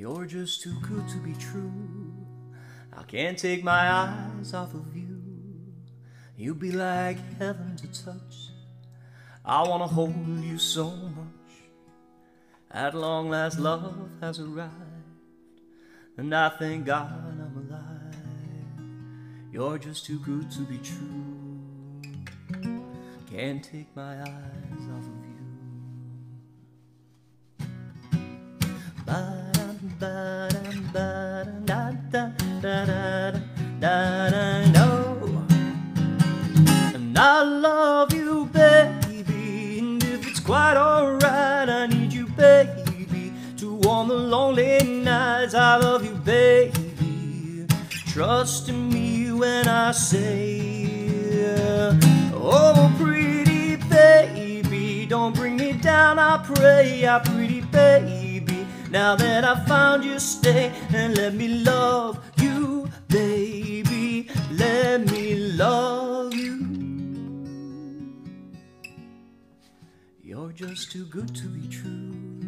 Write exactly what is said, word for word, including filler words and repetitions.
You're just too good to be true. I can't take my eyes off of you. You'd be like heaven to touch. I wanna hold you so much. At long last, love has arrived, and I thank God I'm alive. You're just too good to be true. Can't take my eyes off of you. Ba-dum-ba-dum-ba-dum-da-da-da-da-da-da-da. No, and I love you, baby, and if it's quite alright, I need you, baby, to warm the lonely nights. I love you, baby, trust in me when I say, oh, pretty baby, don't bring me down, I pray, I pretty baby, now that I found you, stay and let me love you, baby, let me love you. You're just too good to be true.